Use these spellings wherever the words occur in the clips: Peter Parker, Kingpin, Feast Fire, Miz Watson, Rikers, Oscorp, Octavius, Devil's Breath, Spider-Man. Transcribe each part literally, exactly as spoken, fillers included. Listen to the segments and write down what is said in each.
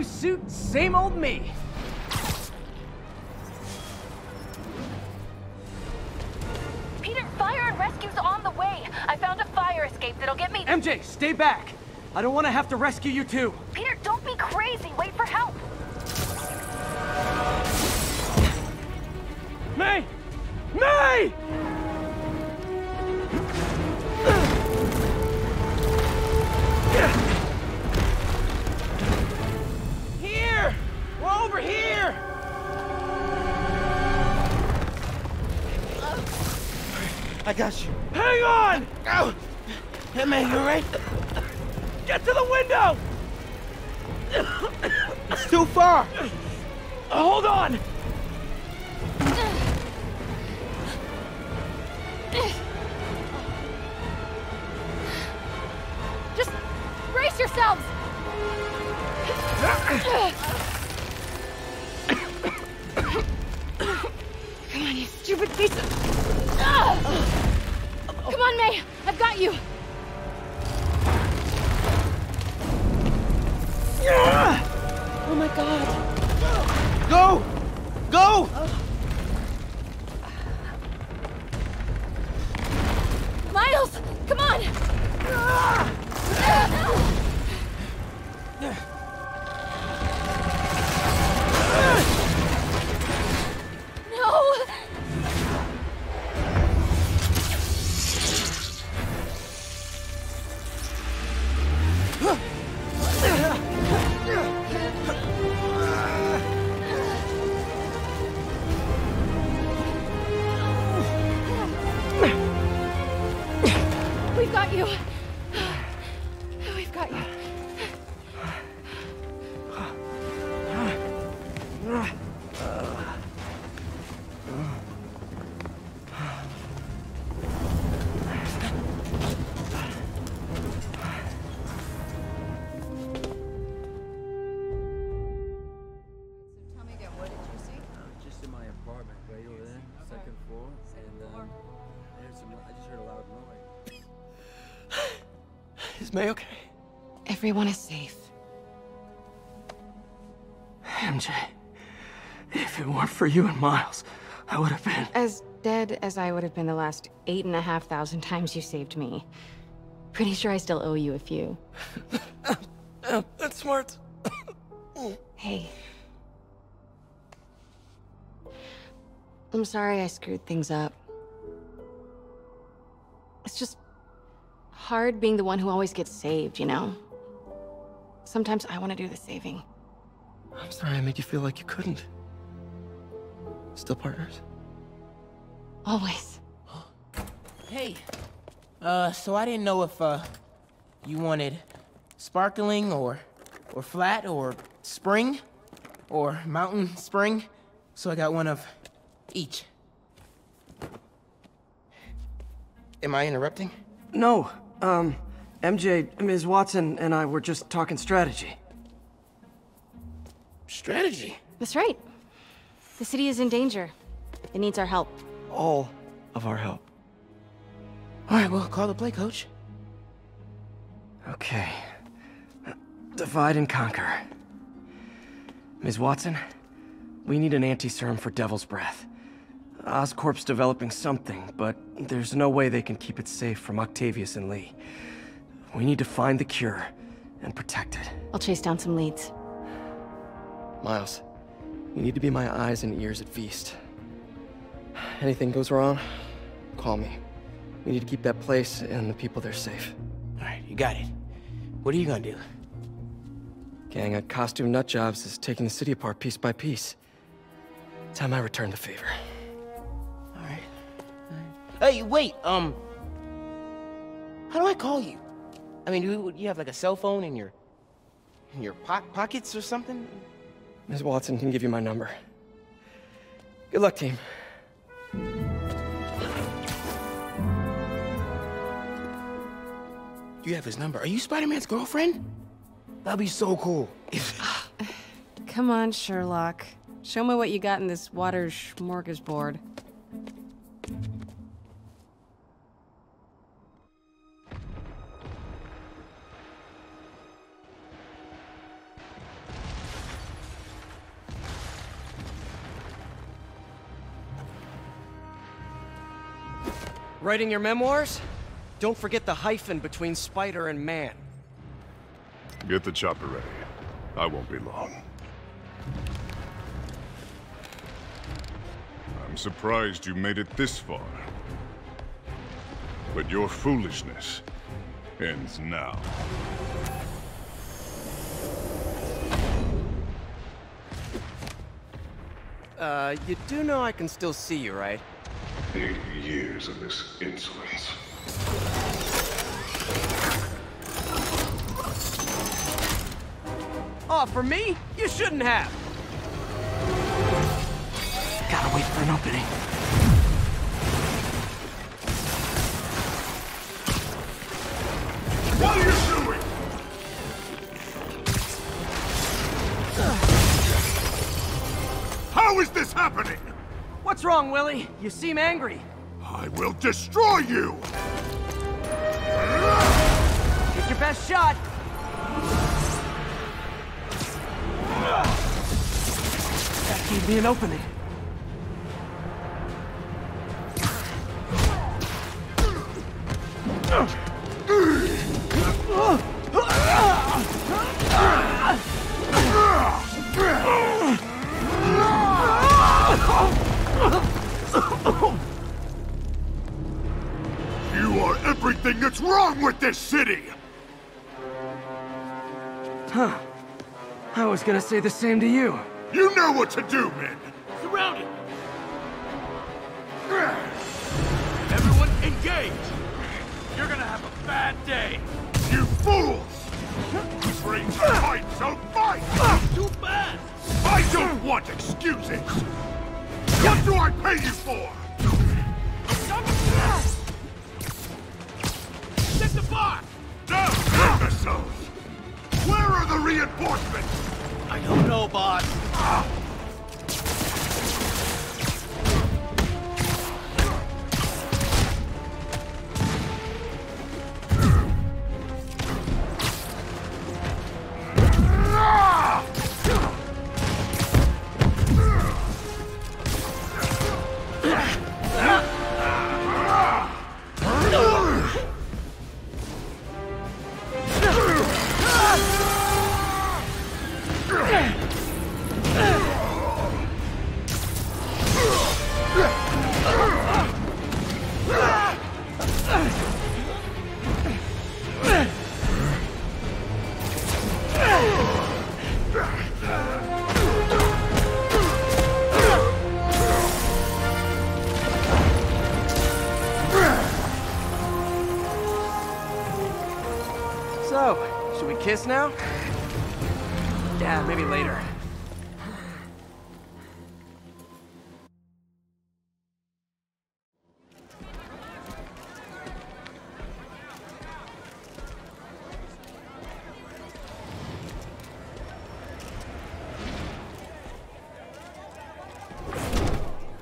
new suit, same old me. Peter, fire and rescue's on the way. I found a fire escape that'll get me- M J, stay back. I don't want to have to rescue you too. Peter, don't be crazy. Wait for help. May! May! Here! We're over here! I got you. Hang on! Ow! Hey, May, you alright? Get to the window! It's too far! Hold on! Just brace yourselves! Come on, you stupid piece of... Come on, May! I've got you! Oh my god! Go! Go! Miles! Come on! No! Is May okay? Everyone is safe. M J, if it weren't for you and Miles, I would have been... as dead as I would have been the last eight and a half thousand times you saved me. Pretty sure I still owe you a few. That's smart. Hey. I'm sorry I screwed things up. It's just... hard being the one who always gets saved, you know? Sometimes I want to do the saving. I'm sorry I made you feel like you couldn't. Still partners? Always. Hey, uh, so I didn't know if, uh, you wanted sparkling or, or flat or spring or mountain spring, so I got one of each. Am I interrupting? No. Um, M J, Miz Watson and I were just talking strategy. Strategy? That's right. The city is in danger. It needs our help. All of our help. All right, well, call the play, coach. Okay. Divide and conquer. Miz Watson, we need an anti-serum for Devil's Breath. Oscorp's developing something, but there's no way they can keep it safe from Octavius and Lee. We need to find the cure and protect it. I'll chase down some leads. Miles, you need to be my eyes and ears at Feast. Anything goes wrong, call me. We need to keep that place and the people there safe. All right, you got it. What are you gonna do? Gang of costume nutjobs is taking the city apart piece by piece. Time I return the favor. Hey, wait, um, how do I call you? I mean, do you have like a cell phone in your, in your po pockets or something? Miz Watson can give you my number. Good luck, team. You have his number. Are you Spider-Man's girlfriend? That'd be so cool. Come on, Sherlock. Show me what you got in this water smorgasbord. Writing your memoirs? Don't forget the hyphen between spider and man. Get the chopper ready. I won't be long. I'm surprised you made it this far. But your foolishness ends now. Uh, you do know I can still see you, right? Eighty years of this insolence. Oh, for me? You shouldn't have! Gotta wait for an opening. What are you doing? Uh. How is this happening? What's wrong, Willie? You seem angry. I will destroy you! Get your best shot! That gave me an opening. You are everything that's wrong with this city! Huh. I was gonna say the same to you. You know what to do, men! Surround it! Everyone, engage! You're gonna have a bad day! You fools! You bring fight, so fight! Too bad! I don't want excuses! What do I pay you for? Set the bar! Down, imbeciles! Where are the reinforcements? I don't know, boss. Ah. So, should we kiss now? Yeah, maybe later.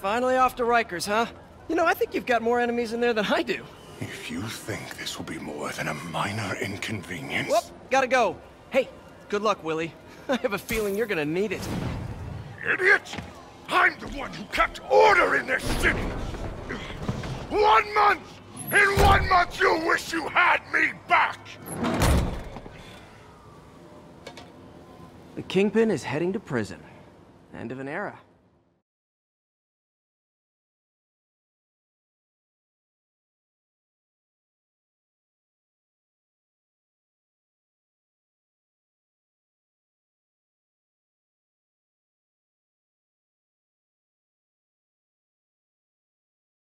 Finally off to Rikers, huh? You know, I think you've got more enemies in there than I do. If you think this will be more than a minor inconvenience... Whoop! Gotta go! Hey, good luck, Willie. I have a feeling you're gonna need it. Idiot! I'm the one who kept order in this city! One month! In one month you'll wish you had me back! The Kingpin is heading to prison. End of an era.